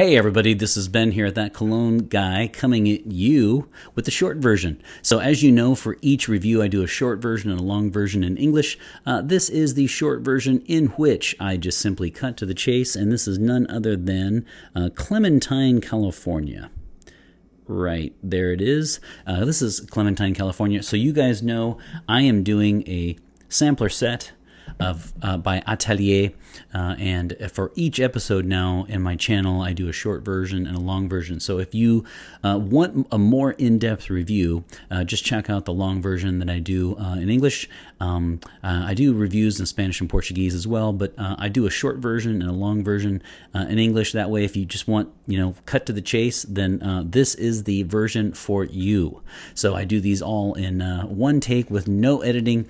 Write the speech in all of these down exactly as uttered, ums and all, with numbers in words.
Hey everybody, this is Ben here at That Cologne Guy coming at you with the short version. So as you know, for each review I do a short version and a long version in English. Uh, this is the short version in which I just simply cut to the chase, and this is none other than uh, Clementine, California. Right, there it is. Uh, this is Clementine, California. So you guys know I am doing a sampler set Of uh, by Atelier, uh, and for each episode now in my channel I do a short version and a long version. So if you uh, want a more in-depth review, uh, just check out the long version that I do uh, in English. Um, uh, I do reviews in Spanish and Portuguese as well, but uh, I do a short version and a long version uh, in English. That way, if you just want, you know, cut to the chase, then uh, this is the version for you. So I do these all in uh, one take with no editing.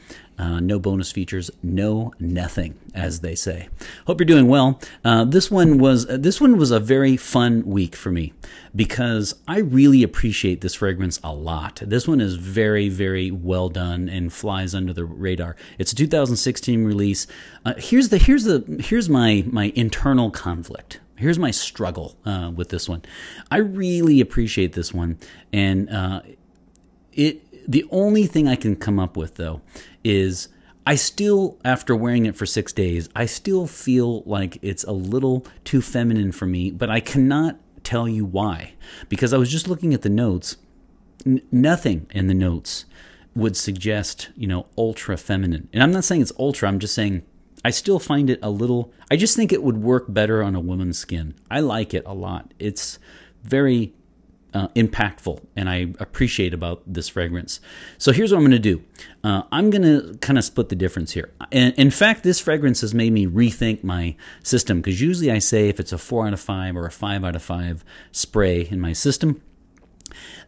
Uh, no bonus features, no nothing, as they say. Hope you're doing well. Uh, this one was uh, this one was a very fun week for me because I really appreciate this fragrance a lot. This one is very, very well done and flies under the radar. It's a two thousand sixteen release. Uh, here's the here's the here's my my internal conflict. Here's my struggle uh, with this one. I really appreciate this one, and uh, it. The only thing I can come up with, though, is I still, after wearing it for six days, I still feel like it's a little too feminine for me, but I cannot tell you why. Because I was just looking at the notes. N- nothing in the notes would suggest, you know, ultra feminine. And I'm not saying it's ultra, I'm just saying I still find it a little... I just think it would work better on a woman's skin. I like it a lot. It's very... Uh, impactful, and I appreciate about this fragrance. So here's what I'm going to do. Uh, I'm going to kind of split the difference here. And in fact, this fragrance has made me rethink my system, because usually I say if it's a four out of five or a five out of five spray in my system,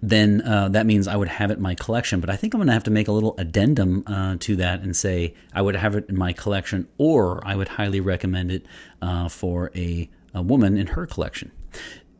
then uh, that means I would have it in my collection. But I think I'm going to have to make a little addendum uh, to that and say I would have it in my collection, or I would highly recommend it uh, for a, a woman in her collection.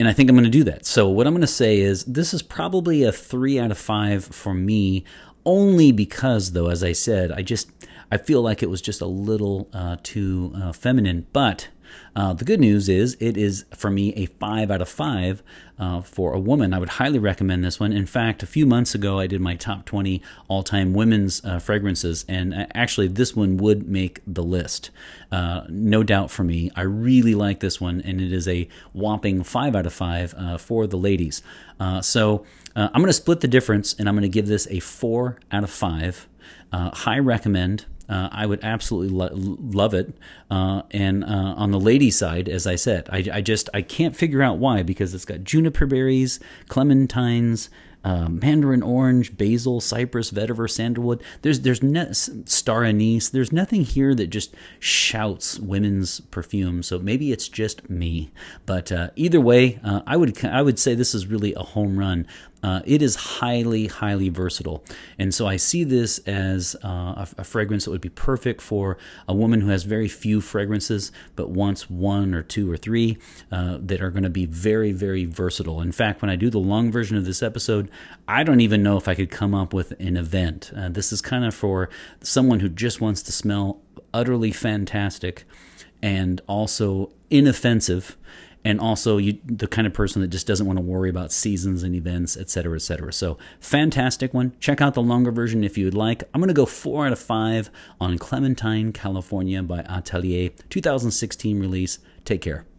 And I think I'm going to do that. So what I'm going to say is this is probably a three out of five for me, only because, though, as I said, I just I feel like it was just a little uh, too uh, feminine. But uh, the good news is it is, for me, a five out of five uh, for a woman. I would highly recommend this one. In fact, a few months ago, I did my top twenty all-time women's uh, fragrances, and actually this one would make the list. Uh, no doubt for me. I really like this one, and it is a whopping five out of five uh, for the ladies. Uh, so uh, I'm going to split the difference, and I'm going to give this a four out of five. Uh, high recommend. Uh, I would absolutely lo love it. Uh, and uh, on the lady side, as I said, I, I just I can't figure out why, because it's got juniper berries, clementines, Uh, mandarin orange, basil, cypress, vetiver, sandalwood. There's there's no, star anise. There's nothing here that just shouts women's perfume. So maybe it's just me. But uh, either way, uh, I would I would say this is really a home run. Uh, it is highly highly versatile, and so I see this as uh, a, a fragrance that would be perfect for a woman who has very few fragrances but wants one or two or three uh, that are going to be very very versatile. In fact, when I do the long version of this episode, I don't even know if I could come up with an event. Uh, this is kind of for someone who just wants to smell utterly fantastic and also inoffensive, and also you, the kind of person that just doesn't want to worry about seasons and events, et cetera, et cetera. So fantastic one. Check out the longer version if you would like. I'm going to go four out of five on Clementine, California by Atelier, two thousand sixteen release. Take care.